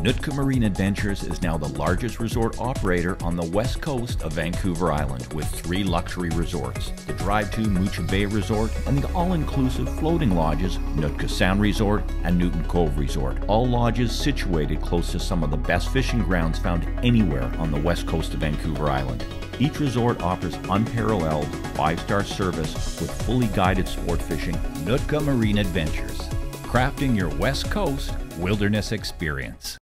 Nootka Marine Adventures is now the largest resort operator on the west coast of Vancouver Island, with 3 luxury resorts, the drive-to Moutcha Bay Resort and the all-inclusive floating lodges Nootka Sound Resort and Newton Cove Resort, all lodges situated close to some of the best fishing grounds found anywhere on the west coast of Vancouver Island. Each resort offers unparalleled 5-star service with fully guided sport fishing. Nootka Marine Adventures, crafting your west coast wilderness experience.